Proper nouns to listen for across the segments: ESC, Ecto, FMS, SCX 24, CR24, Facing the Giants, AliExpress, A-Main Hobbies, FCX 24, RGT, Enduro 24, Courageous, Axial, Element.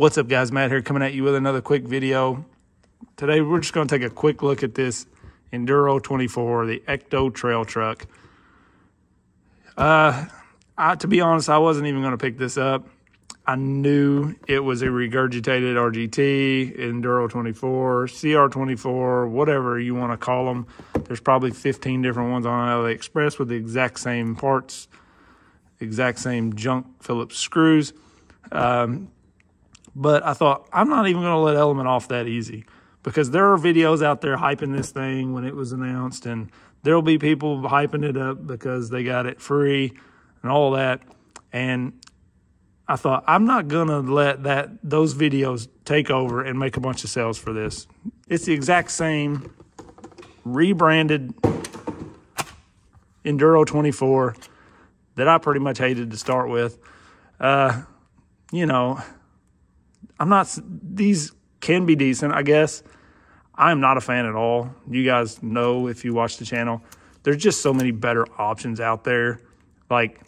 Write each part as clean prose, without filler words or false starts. What's up, guys? Matt here, coming at you with another quick video. Today we're just going to take a quick look at this Enduro 24, the Ecto trail truck. To be honest, I wasn't even going to pick this up. I knew it was a regurgitated RGT, Enduro 24, CR24, whatever you want to call them. There's probably 15 different ones on AliExpress with the exact same parts, exact same junk Phillips screws. But I thought, I'm not even going to let Element off that easy, because there are videos out there hyping this thing when it was announced, and there'll be people hyping it up because they got it free and all that. And I thought, I'm not going to let those videos take over and make a bunch of sales for this. It's the exact same rebranded Enduro 24 that I pretty much hated to start with. You know, these can be decent, I guess. I'm not a fan at all. You guys know if you watch the channel, there's just so many better options out there. Like,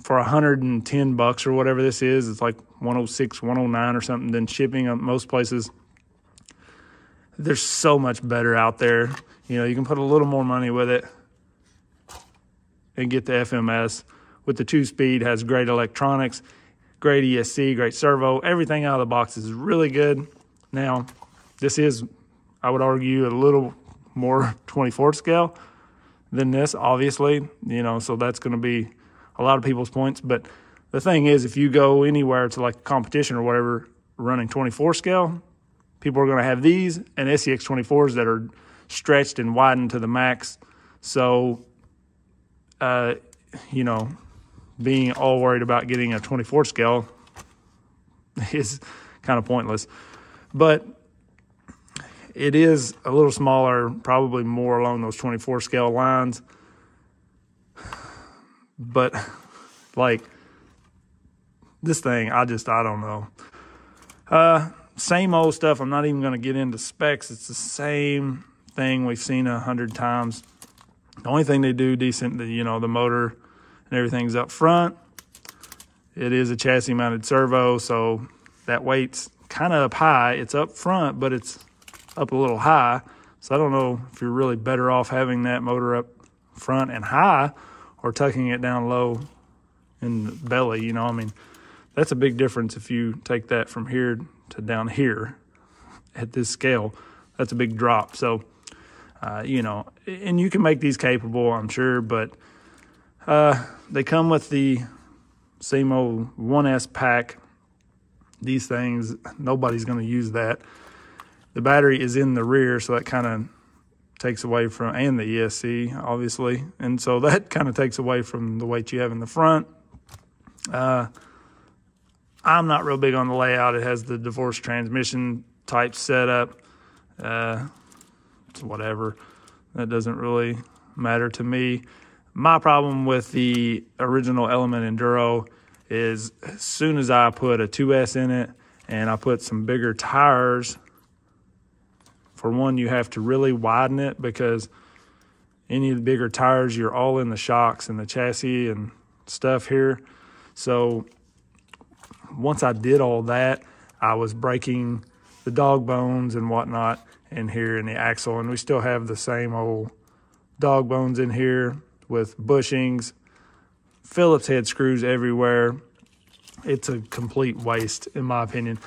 for 110 bucks or whatever this is, it's like 106, 109 or something, then shipping at most places. There's so much better out there. You know, you can put a little more money with it and get the FMS with the 2-speed, has great electronics, great ESC, great servo. Everything out of the box is really good. Now, this is, I would argue, a little more 24 scale than this, obviously. You know, so that's going to be a lot of people's points. But the thing is, if you go anywhere to like competition or whatever running 24 scale, people are going to have these and SCX 24s that are stretched and widened to the max. So, you know, being all worried about getting a 24 scale is kind of pointless. But it is a little smaller, probably more along those 24 scale lines. But like this thing, I don't know. Same old stuff. I'm not even going to get into specs. It's the same thing we've seen 100 times. The only thing they do decent, you know, the motor and everything's up front. It is a chassis mounted servo, so that weight's kind of up high. It's up front, but it's up a little high, so I don't know if you're really better off having that motor up front and high or tucking it down low in the belly. You know, I mean, that's a big difference. If you take that from here to down here at this scale, that's a big drop. So you know, and you can make these capable, I'm sure, but they come with the same old 1S pack. These things, nobody's going to use that. The battery is in the rear, so that kind of takes away from, and the ESC, obviously. And so that kind of takes away from the weight you have in the front. I'm not real big on the layout. It has the divorced transmission type setup. It's whatever. That doesn't really matter to me. My problem with the original Element Enduro is, as soon as I put a 2S in it and I put some bigger tires, for one, you have to really widen it, because any of the bigger tires, you're all in the shocks and the chassis and stuff here. So once I did all that, I was breaking the dog bones and whatnot in here in the axle, and we still have the same old dog bones in here with bushings, Phillips head screws everywhere. It's a complete waste, in my opinion.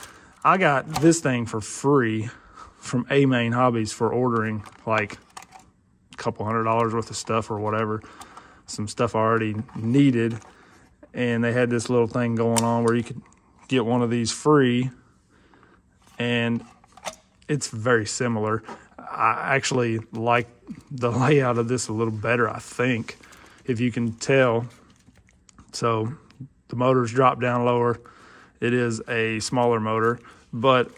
I got this thing for free from A-Main Hobbies for ordering like a couple $100 worth of stuff or whatever, some stuff I already needed. And they had this little thing going on where you could get one of these free, and it's very similar. I actually like the layout of this a little better, I think, if you can tell. So the motor's dropped down lower. It is a smaller motor, but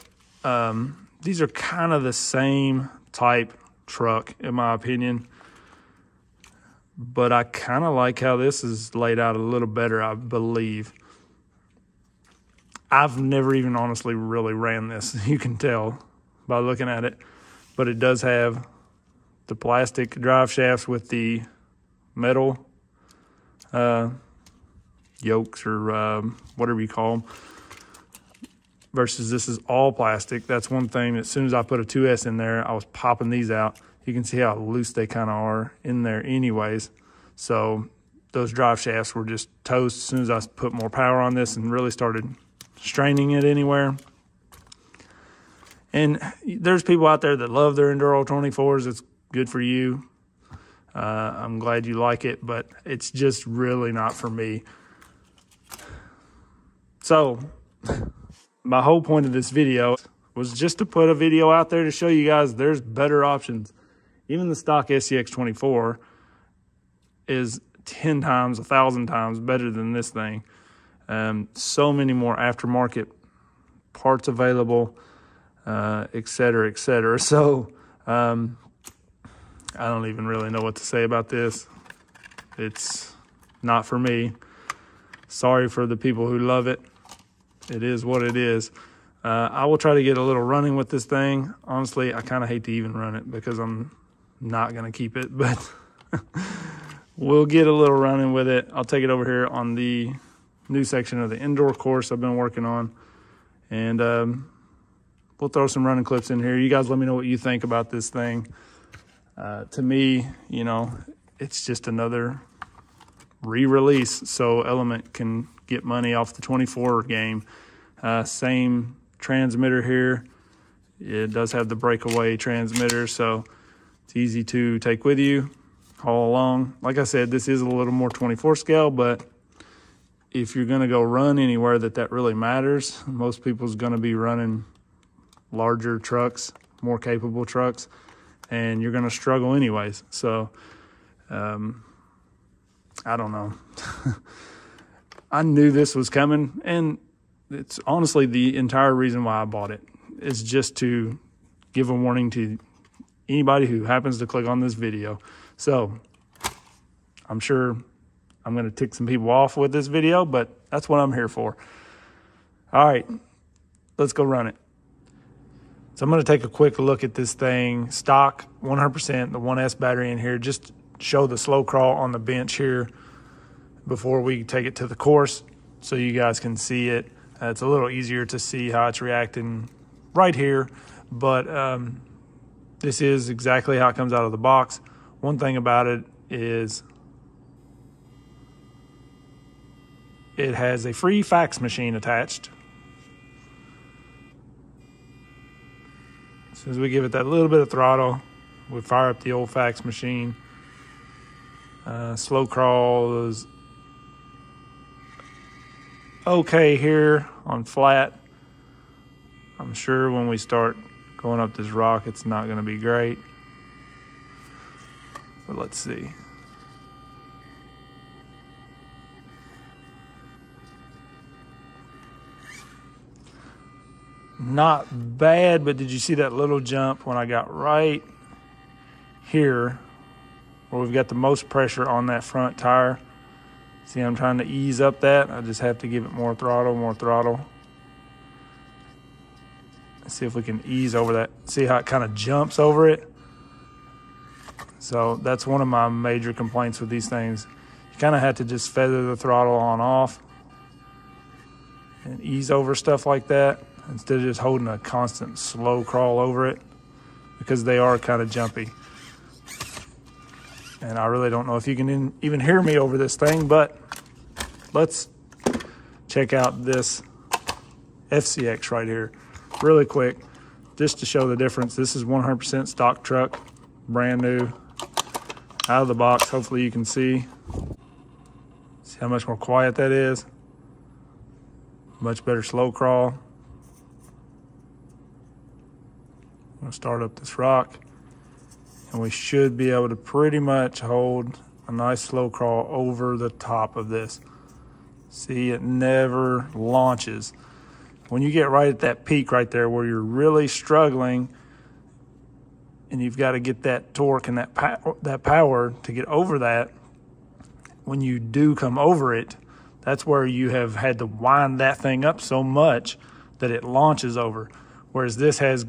these are kind of the same type truck, in my opinion. But I kind of like how this is laid out a little better, I believe. I've never even honestly really ran this. You can tell by looking at it. But it does have the plastic drive shafts with the metal yokes, or whatever you call them, versus this is all plastic. That's one thing. As soon as I put a 2S in there, I was popping these out. You can see how loose they kind of are in there anyways. So those drive shafts were just toast. As soon as I put more power on this and really started straining it anywhere. And there's people out there that love their Enduro 24s. It's good for you. I'm glad you like it, but it's just really not for me. So my whole point of this video was just to put a video out there to show you guys there's better options. Even the stock SCX 24 is 10 times, 1,000 times better than this thing. So many more aftermarket parts available, et cetera, et cetera. So I don't even really know what to say about this. It's not for me. Sorry for the people who love it. It is what it is. I will try to get a little running with this thing. Honestly, I kind of hate to even run it because I'm not going to keep it, but we'll get a little running with it. I'll take it over here on the new section of the indoor course I've been working on, and we'll throw some running clips in here. You guys let me know what you think about this thing. To me, you know, it's just another re-release so Element can get money off the 24 game. Same transmitter here. It does have the breakaway transmitter, so it's easy to take with you all along. Like I said, this is a little more 24 scale, but if you're going to go run anywhere that really matters, most people's going to be running larger trucks, more capable trucks, and you're going to struggle anyways. So I don't know. I knew this was coming, and it's honestly the entire reason why I bought it is just to give a warning to anybody who happens to click on this video. So I'm sure I'm going to tick some people off with this video, but that's what I'm here for. All right, let's go run it. So I'm going to take a quick look at this thing. Stock, 100%, the 1S battery in here. Just show the slow crawl on the bench here before we take it to the course so you guys can see it. It's a little easier to see how it's reacting right here, but this is exactly how it comes out of the box. One thing about it is it has a free fax machine attached. As soon as we give it that little bit of throttle, we fire up the old fax machine. Slow crawl is okay here on flat. I'm sure when we start going up this rock, it's not going to be great. But let's see. Not bad, but did you see that little jump when I got right here where we've got the most pressure on that front tire? See, I'm trying to ease up that. I just have to give it more throttle, more throttle. Let's see if we can ease over that. See how it kind of jumps over it? So that's one of my major complaints with these things. You kind of have to just feather the throttle on off and ease over stuff like that instead of just holding a constant slow crawl over it, because they are kind of jumpy. And I really don't know if you can even hear me over this thing, but let's check out this FCX right here really quick just to show the difference. This is 100% stock truck, brand new, out of the box. Hopefully you can see how much more quiet that is. Much better slow crawl. I'm gonna start up this rock, and we should be able to pretty much hold a nice slow crawl over the top of this. See, it never launches. When you get right at that peak right there where you're really struggling and you've got to get that torque and that power to get over that, when you do come over it, that's where you have had to wind that thing up so much that it launches over. Whereas this has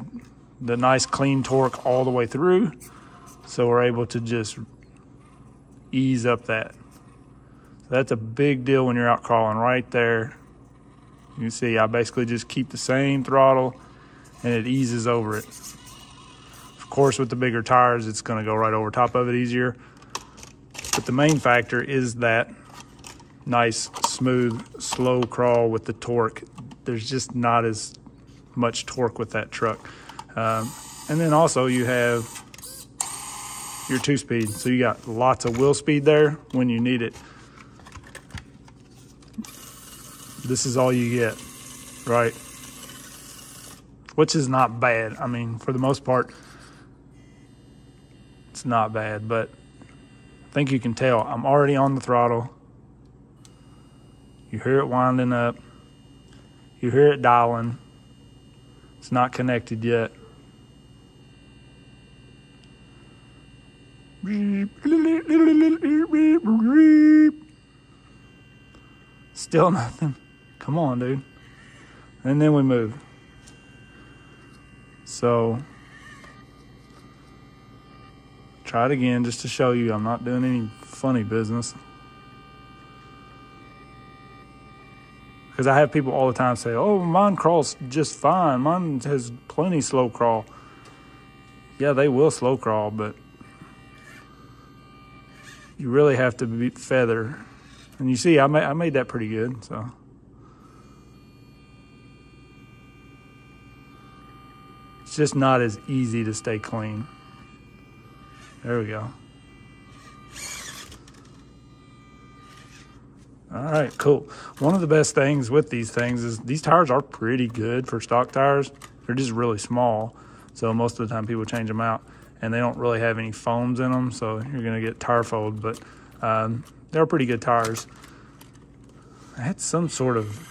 the nice clean torque all the way through. So we're able to just ease up that. So that's a big deal when you're out crawling right there. You can see I basically just keep the same throttle and it eases over it. Of course, with the bigger tires, it's going to go right over top of it easier. But the main factor is that nice, smooth, slow crawl with the torque. There's just not as much torque with that truck. And then also you have your 2-speed. So you got lots of wheel speed there when you need it. This is all you get, right? Which is not bad. I mean, for the most part, it's not bad, but I think you can tell I'm already on the throttle. You hear it winding up. You hear it dialing. It's not connected yet. Still nothing. Come on, dude. And then we move. So try it again just to show you I'm not doing any funny business. Because I have people all the time say, oh, mine crawls just fine. Mine has plenty slow crawl. Yeah, they will slow crawl, but you really have to be feather. And you see, I made that pretty good, so. It's just not as easy to stay clean. There we go. All right, cool. One of the best things with these things is these tires are pretty good for stock tires. They're just really small, so most of the time people change them out, and they don't really have any foams in them, so you're gonna get tire fold, but they're pretty good tires. I had some sort of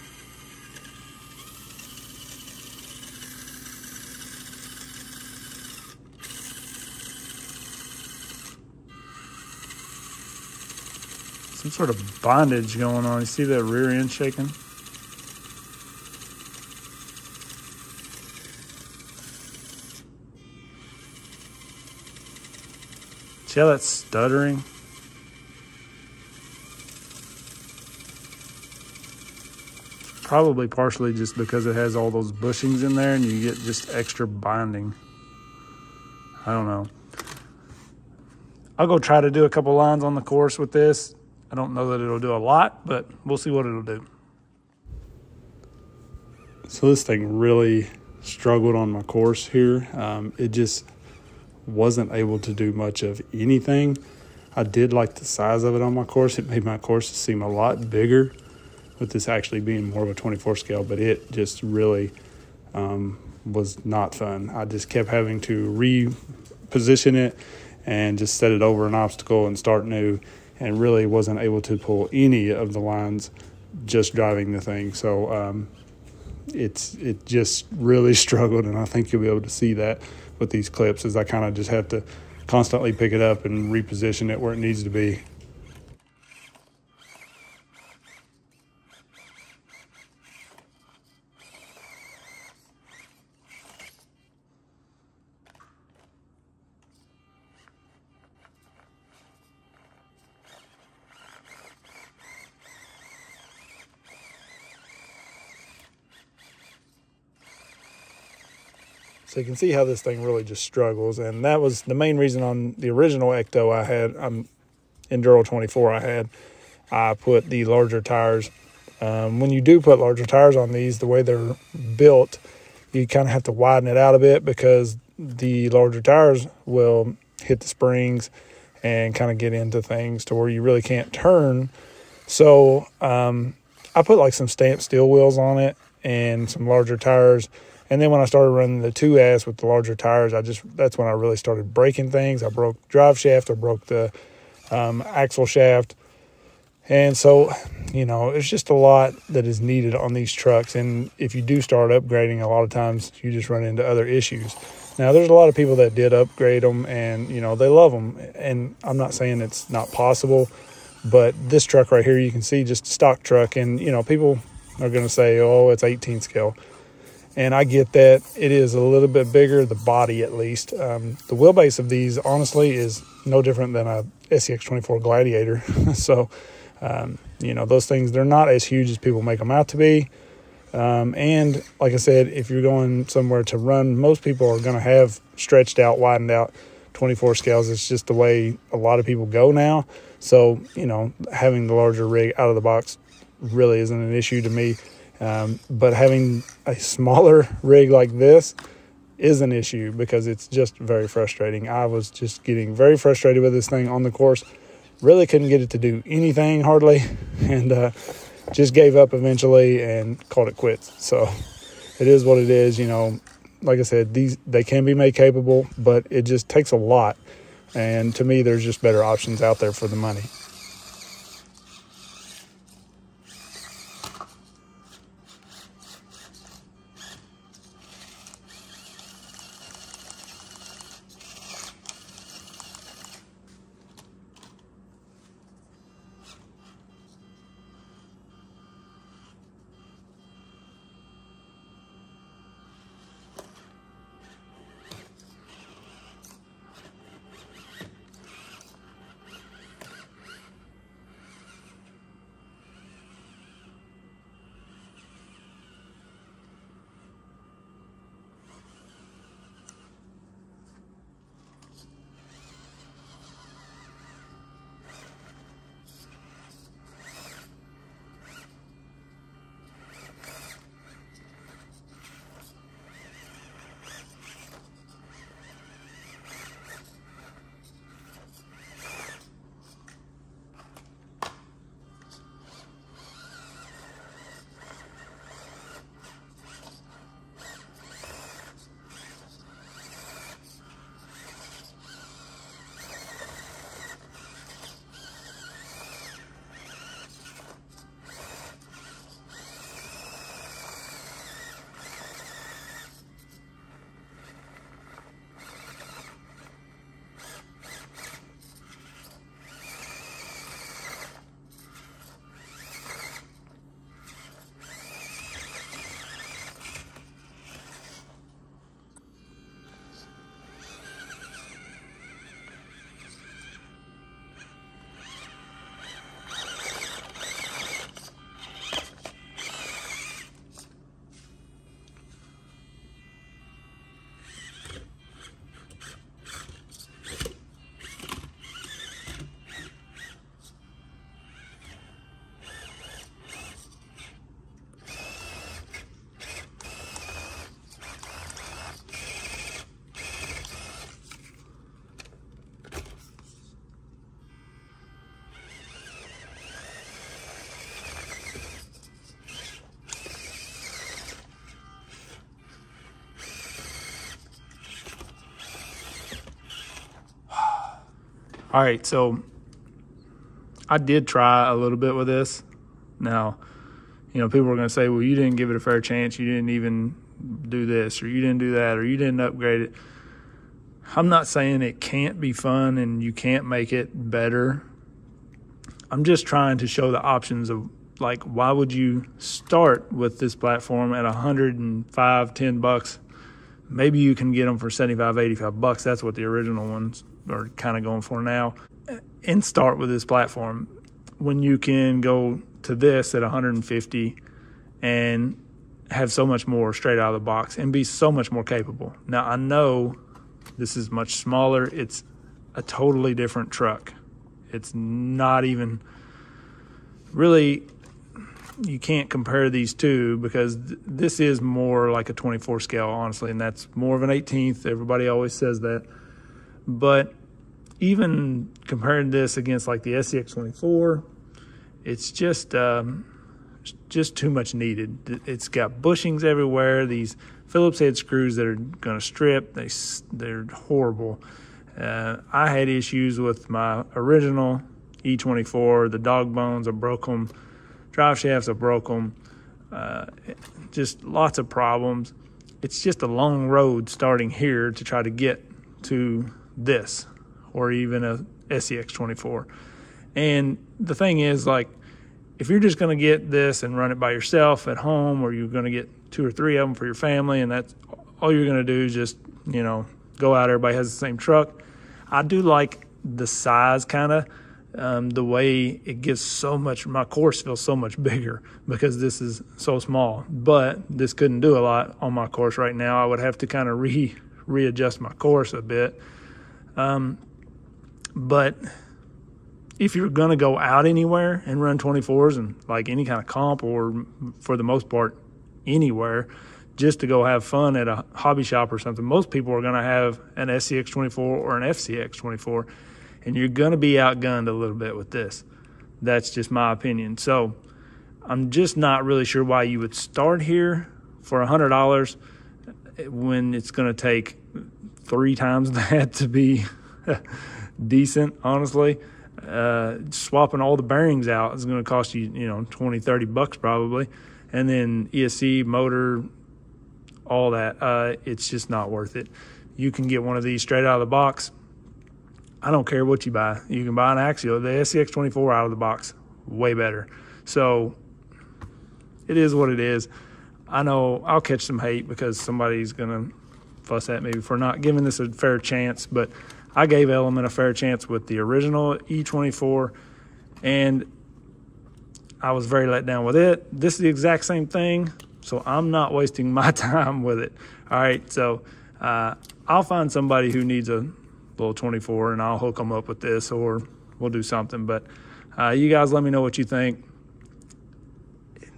bondage going on. You see that rear end shaking? See how that's stuttering? Probably partially just because it has all those bushings in there and you get just extra binding. I don't know. I'll go try to do a couple lines on the course with this. I don't know that it'll do a lot, but we'll see what it'll do. So this thing really struggled on my course here. It just wasn't able to do much of anything. I did like the size of it on my course. It made my courses seem a lot bigger, with this actually being more of a 24 scale, but it just really was not fun. I just kept having to reposition it and just set it over an obstacle and start new, and really wasn't able to pull any of the lines just driving the thing. So it just really struggled, and I think you'll be able to see that with these clips as I kind of just have to constantly pick it up and reposition it where it needs to be. So you can see how this thing really just struggles, and that was the main reason on the original Ecto I had, Enduro 24 I had, I put the larger tires. When you do put larger tires on these, the way they're built, you kind of have to widen it out a bit because the larger tires will hit the springs and kind of get into things to where you really can't turn. So I put like some stamped steel wheels on it and some larger tires. And then when I started running the 2S with the larger tires, that's when I really started breaking things. I broke drive shaft, I broke the axle shaft. And so, you know, it's just a lot that is needed on these trucks. And if you do start upgrading, a lot of times you just run into other issues. Now, there's a lot of people that did upgrade them and, you know, they love them. And I'm not saying it's not possible, but this truck right here, you can see just a stock truck. And, you know, people are going to say, oh, it's 18 scale. And I get that. It is a little bit bigger, the body at least. The wheelbase of these, honestly, is no different than a SCX 24 Gladiator. So, you know, those things, they're not as huge as people make them out to be. And like I said, if you're going somewhere to run, most people are going to have stretched out, widened out 24 scales. It's just the way a lot of people go now. So, you know, having the larger rig out of the box really isn't an issue to me. But having a smaller rig like this is an issue because it's just very frustrating. I was just getting very frustrated with this thing on the course. Really couldn't get it to do anything hardly, and just gave up eventually and called it quits. So it is what it is, you know. Like I said, they can be made capable, but it just takes a lot. And to me, there's just better options out there for the money. All right, so I did try a little bit with this. Now, you know, people are going to say, well, you didn't give it a fair chance. You didn't even do this, or you didn't do that, or you didn't upgrade it. I'm not saying it can't be fun and you can't make it better. I'm just trying to show the options of, like, why would you start with this platform at 105, 10 bucks? Maybe you can get them for 75, 85 bucks. That's what the original ones are kind of going for now, and start with this platform when you can go to this at 150 and have so much more straight out of the box and be so much more capable. Now, I know this is much smaller. It's a totally different truck. It's not even really, you can't compare these two, because this is more like a 24 scale, honestly, and that's more of an 18th. Everybody always says that. But even comparing this against like the SCX 24, it's just too much needed. It's got bushings everywhere. These Phillips head screws that are going to strip, they're horrible. I had issues with my original E24. The dog bones, I broke them. Drive shafts, I broke them. Just lots of problems. It's just a long road starting here to try to get to this, or even a SCX 24. And the thing is, like, if you're just going to get this and run it by yourself at home, or you're going to get two or three of them for your family, and that's all you're going to do is just, you know, go out, everybody has the same truck. I do like the size, kind of. the way it gets so much, my course feels so much bigger because this is so small. But this couldn't do a lot on my course right now. I would have to kind of readjust my course a bit. But if you're going to go out anywhere and run 24s and like any kind of comp, or for the most part anywhere, just to go have fun at a hobby shop or something, most people are going to have an SCX 24 or an FCX 24, and you're going to be outgunned a little bit with this. That's just my opinion. So I'm just not really sure why you would start here for $100 when it's going to take 3 times that to be decent, honestly. Swapping all the bearings out is going to cost you, you know, 20, 30 bucks probably. And then ESC, motor, all that. It's just not worth it. You can get one of these straight out of the box. I don't care what you buy. You can buy an Axial, the SCX 24 out of the box, way better. So it is what it is. I know I'll catch some hate because somebody's going to fuss at me for not giving this a fair chance, but I gave Element a fair chance with the original E24, and I was very let down with it. This is the exact same thing, so I'm not wasting my time with it. All right, so I'll find somebody who needs a little 24, and I'll hook them up with this, or we'll do something. But you guys let me know what you think.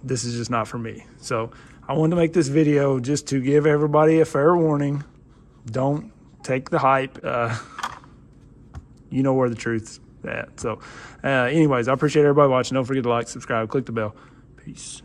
This is just not for me. So I wanted to make this video just to give everybody a fair warning. Don't take the hype. You know where the truth's at. So anyways, I appreciate everybody watching. Don't forget to like, subscribe, click the bell. Peace.